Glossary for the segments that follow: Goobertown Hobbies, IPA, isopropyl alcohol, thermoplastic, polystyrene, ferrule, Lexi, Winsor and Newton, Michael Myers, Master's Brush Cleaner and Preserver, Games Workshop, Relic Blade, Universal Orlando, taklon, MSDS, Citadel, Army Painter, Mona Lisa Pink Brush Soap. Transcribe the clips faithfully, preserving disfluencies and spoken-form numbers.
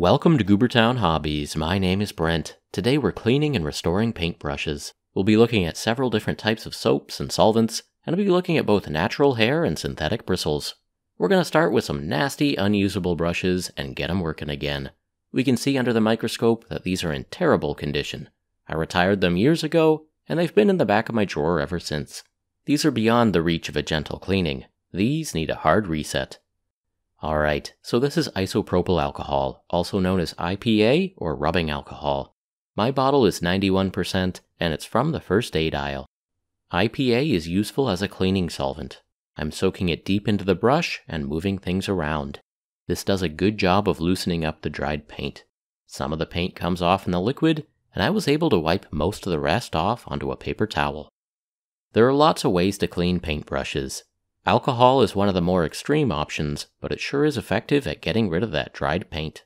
Welcome to Goobertown Hobbies, my name is Brent. Today we're cleaning and restoring paintbrushes. We'll be looking at several different types of soaps and solvents, and I'll be looking at both natural hair and synthetic bristles. We're going to start with some nasty, unusable brushes and get them working again. We can see under the microscope that these are in terrible condition. I retired them years ago, and they've been in the back of my drawer ever since. These are beyond the reach of a gentle cleaning. These need a hard reset. Alright, so this is isopropyl alcohol, also known as I P A or rubbing alcohol. My bottle is ninety-one percent, and it's from the first aid aisle. I P A is useful as a cleaning solvent. I'm soaking it deep into the brush and moving things around. This does a good job of loosening up the dried paint. Some of the paint comes off in the liquid, and I was able to wipe most of the rest off onto a paper towel. There are lots of ways to clean paintbrushes. Alcohol is one of the more extreme options, but it sure is effective at getting rid of that dried paint.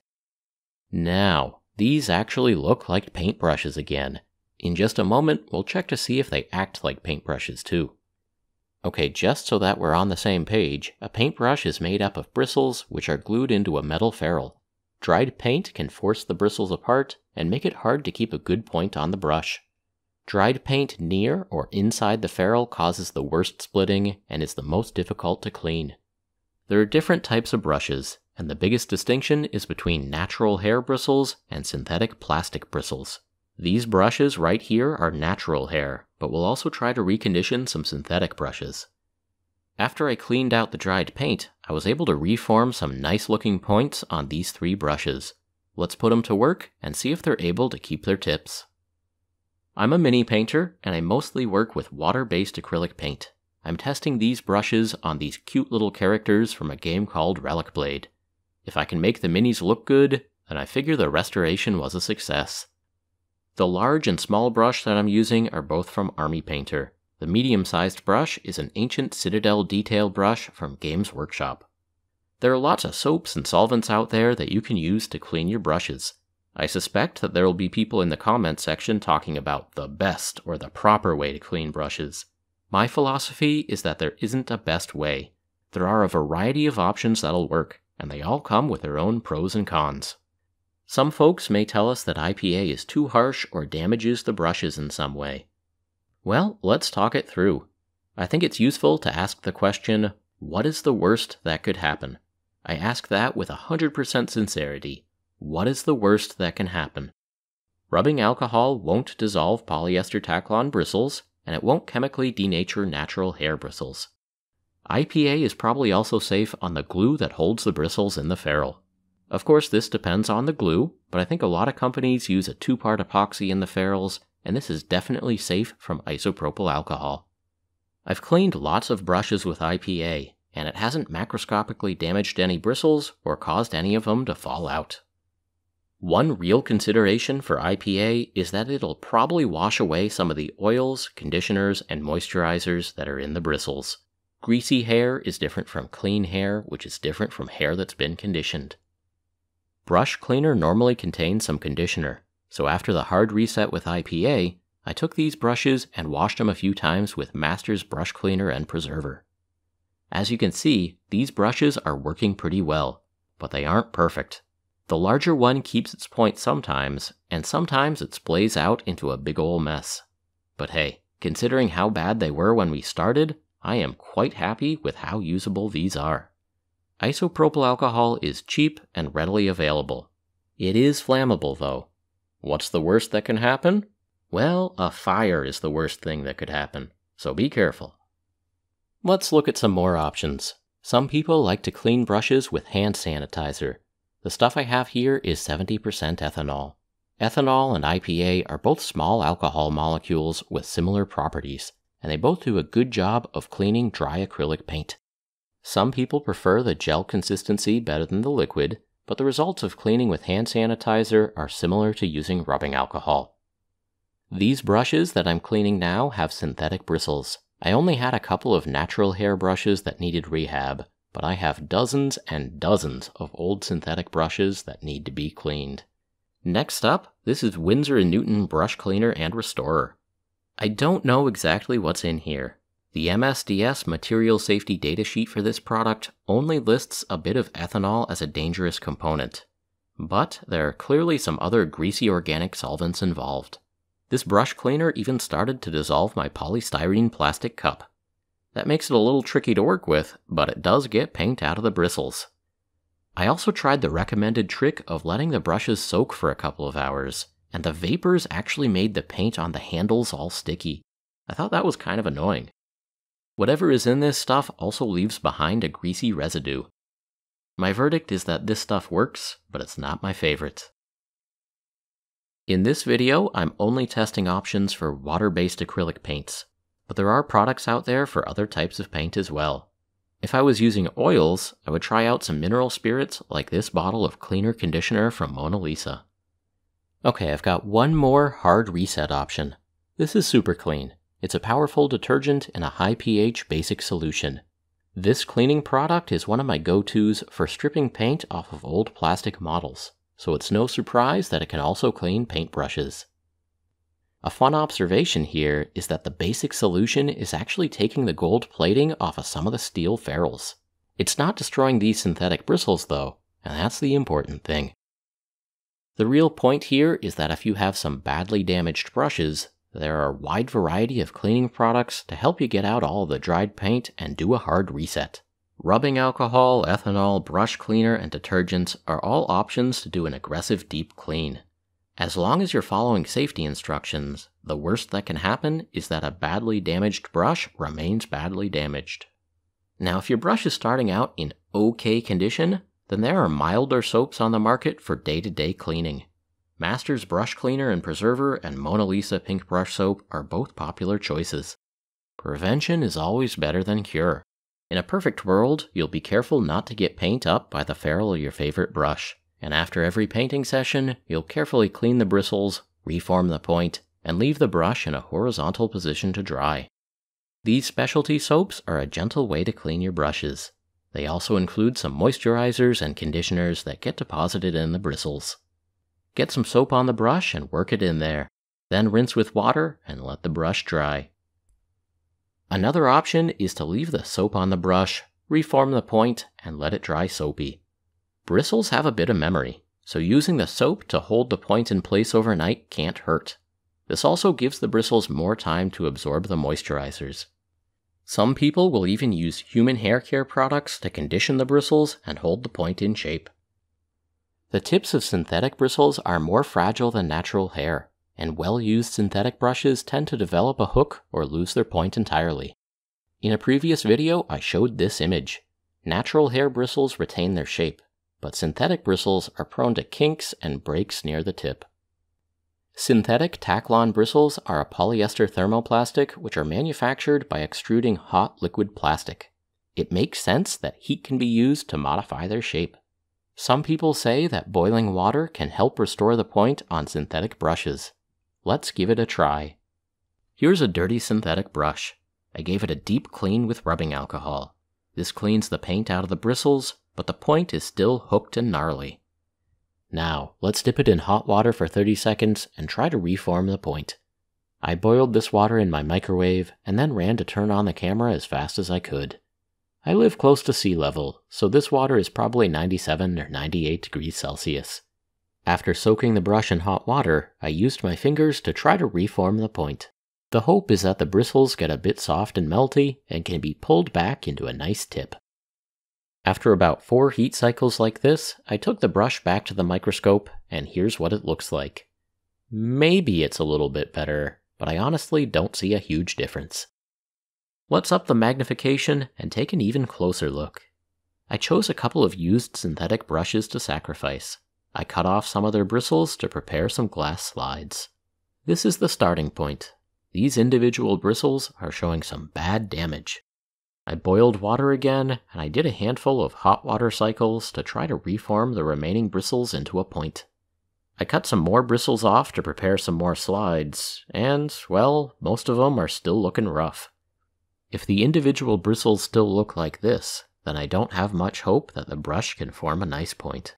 Now, these actually look like paintbrushes again. In just a moment, we'll check to see if they act like paintbrushes too. Okay, just so that we're on the same page, a paintbrush is made up of bristles which are glued into a metal ferrule. Dried paint can force the bristles apart and make it hard to keep a good point on the brush. Dried paint near or inside the ferrule causes the worst splitting and is the most difficult to clean. There are different types of brushes, and the biggest distinction is between natural hair bristles and synthetic plastic bristles. These brushes right here are natural hair, but we'll also try to recondition some synthetic brushes. After I cleaned out the dried paint, I was able to reform some nice looking points on these three brushes. Let's put them to work and see if they're able to keep their tips. I'm a mini painter, and I mostly work with water-based acrylic paint. I'm testing these brushes on these cute little characters from a game called Relic Blade. If I can make the minis look good, then I figure the restoration was a success. The large and small brush that I'm using are both from Army Painter. The medium-sized brush is an ancient Citadel detail brush from Games Workshop. There are lots of soaps and solvents out there that you can use to clean your brushes. I suspect that there will be people in the comments section talking about the best or the proper way to clean brushes. My philosophy is that there isn't a best way. There are a variety of options that'll work, and they all come with their own pros and cons. Some folks may tell us that I P A is too harsh or damages the brushes in some way. Well, let's talk it through. I think it's useful to ask the question, what is the worst that could happen? I ask that with one hundred percent sincerity. What is the worst that can happen? Rubbing alcohol won't dissolve polyester taklon bristles, and it won't chemically denature natural hair bristles. I P A is probably also safe on the glue that holds the bristles in the ferrule. Of course, this depends on the glue, but I think a lot of companies use a two-part epoxy in the ferrules, and this is definitely safe from isopropyl alcohol. I've cleaned lots of brushes with I P A, and it hasn't macroscopically damaged any bristles or caused any of them to fall out. One real consideration for I P A is that it'll probably wash away some of the oils, conditioners, and moisturizers that are in the bristles. Greasy hair is different from clean hair, which is different from hair that's been conditioned. Brush cleaner normally contains some conditioner, so after the hard reset with I P A, I took these brushes and washed them a few times with Master's Brush Cleaner and Preserver. As you can see, these brushes are working pretty well, but they aren't perfect. The larger one keeps its point sometimes, and sometimes it splays out into a big ol' mess. But hey, considering how bad they were when we started, I am quite happy with how usable these are. Isopropyl alcohol is cheap and readily available. It is flammable, though. What's the worst that can happen? Well, a fire is the worst thing that could happen, so be careful. Let's look at some more options. Some people like to clean brushes with hand sanitizer. The stuff I have here is seventy percent ethanol. Ethanol and I P A are both small alcohol molecules with similar properties, and they both do a good job of cleaning dry acrylic paint. Some people prefer the gel consistency better than the liquid, but the results of cleaning with hand sanitizer are similar to using rubbing alcohol. These brushes that I'm cleaning now have synthetic bristles. I only had a couple of natural hair brushes that needed rehab, but I have dozens and dozens of old synthetic brushes that need to be cleaned. Next up, this is Winsor and Newton Brush Cleaner and Restorer. I don't know exactly what's in here. The M S D S Material Safety Datasheet for this product only lists a bit of ethanol as a dangerous component. But there are clearly some other greasy organic solvents involved. This brush cleaner even started to dissolve my polystyrene plastic cup. That makes it a little tricky to work with, but it does get paint out of the bristles. I also tried the recommended trick of letting the brushes soak for a couple of hours, and the vapors actually made the paint on the handles all sticky. I thought that was kind of annoying. Whatever is in this stuff also leaves behind a greasy residue. My verdict is that this stuff works, but it's not my favorite. In this video, I'm only testing options for water-based acrylic paints, but there are products out there for other types of paint as well. If I was using oils, I would try out some mineral spirits like this bottle of cleaner conditioner from Mona Lisa. Okay, I've got one more hard reset option. This is Super Clean. It's a powerful detergent in a high pH basic solution. This cleaning product is one of my go-tos for stripping paint off of old plastic models, so it's no surprise that it can also clean paintbrushes. A fun observation here is that the basic solution is actually taking the gold plating off of some of the steel ferrules. It's not destroying these synthetic bristles though, and that's the important thing. The real point here is that if you have some badly damaged brushes, there are a wide variety of cleaning products to help you get out all the dried paint and do a hard reset. Rubbing alcohol, ethanol, brush cleaner, and detergents are all options to do an aggressive deep clean. As long as you're following safety instructions, the worst that can happen is that a badly damaged brush remains badly damaged. Now, if your brush is starting out in okay condition, then there are milder soaps on the market for day-to-day cleaning. Master's Brush Cleaner and Preserver and Mona Lisa Pink Brush Soap are both popular choices. Prevention is always better than cure. In a perfect world, you'll be careful not to get paint up by the ferrule of your favorite brush. And after every painting session, you'll carefully clean the bristles, reform the point, and leave the brush in a horizontal position to dry. These specialty soaps are a gentle way to clean your brushes. They also include some moisturizers and conditioners that get deposited in the bristles. Get some soap on the brush and work it in there. Then rinse with water and let the brush dry. Another option is to leave the soap on the brush, reform the point, and let it dry soapy. Bristles have a bit of memory, so using the soap to hold the point in place overnight can't hurt. This also gives the bristles more time to absorb the moisturizers. Some people will even use human hair care products to condition the bristles and hold the point in shape. The tips of synthetic bristles are more fragile than natural hair, and well-used synthetic brushes tend to develop a hook or lose their point entirely. In a previous video, I showed this image. Natural hair bristles retain their shape, but synthetic bristles are prone to kinks and breaks near the tip. Synthetic Taklon bristles are a polyester thermoplastic which are manufactured by extruding hot liquid plastic. It makes sense that heat can be used to modify their shape. Some people say that boiling water can help restore the point on synthetic brushes. Let's give it a try. Here's a dirty synthetic brush. I gave it a deep clean with rubbing alcohol. This cleans the paint out of the bristles, but the point is still hooked and gnarly. Now, let's dip it in hot water for thirty seconds and try to reform the point. I boiled this water in my microwave and then ran to turn on the camera as fast as I could. I live close to sea level, so this water is probably ninety-seven or ninety-eight degrees Celsius. After soaking the brush in hot water, I used my fingers to try to reform the point. The hope is that the bristles get a bit soft and melty and can be pulled back into a nice tip. After about four heat cycles like this, I took the brush back to the microscope, and here's what it looks like. Maybe it's a little bit better, but I honestly don't see a huge difference. Let's up the magnification and take an even closer look. I chose a couple of used synthetic brushes to sacrifice. I cut off some of their bristles to prepare some glass slides. This is the starting point. These individual bristles are showing some bad damage. I boiled water again, and I did a handful of hot water cycles to try to reform the remaining bristles into a point. I cut some more bristles off to prepare some more slides, and, well, most of them are still looking rough. If the individual bristles still look like this, then I don't have much hope that the brush can form a nice point.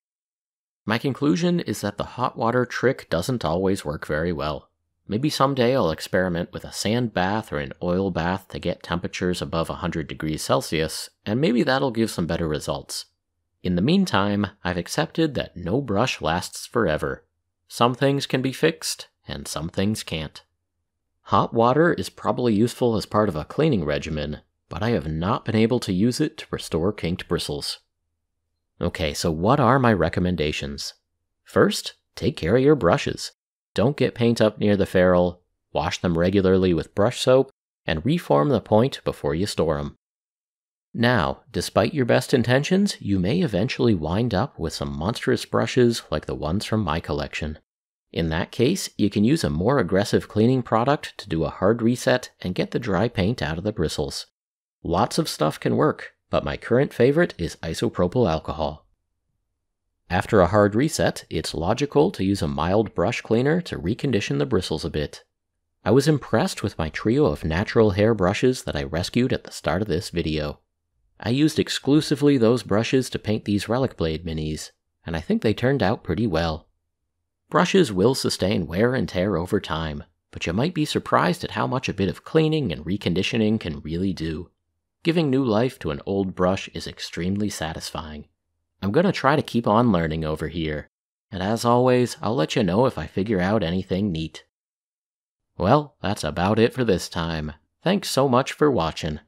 My conclusion is that the hot water trick doesn't always work very well. Maybe someday I'll experiment with a sand bath or an oil bath to get temperatures above one hundred degrees Celsius, and maybe that'll give some better results. In the meantime, I've accepted that no brush lasts forever. Some things can be fixed, and some things can't. Hot water is probably useful as part of a cleaning regimen, but I have not been able to use it to restore kinked bristles. Okay, so what are my recommendations? First, take care of your brushes. Don't get paint up near the ferrule, wash them regularly with brush soap, and reform the point before you store them. Now, despite your best intentions, you may eventually wind up with some monstrous brushes like the ones from my collection. In that case, you can use a more aggressive cleaning product to do a hard reset and get the dry paint out of the bristles. Lots of stuff can work, but my current favorite is isopropyl alcohol. After a hard reset, it's logical to use a mild brush cleaner to recondition the bristles a bit. I was impressed with my trio of natural hair brushes that I rescued at the start of this video. I used exclusively those brushes to paint these Relic Blade minis, and I think they turned out pretty well. Brushes will sustain wear and tear over time, but you might be surprised at how much a bit of cleaning and reconditioning can really do. Giving new life to an old brush is extremely satisfying. I'm gonna try to keep on learning over here, and as always, I'll let you know if I figure out anything neat. Well, that's about it for this time. Thanks so much for watching.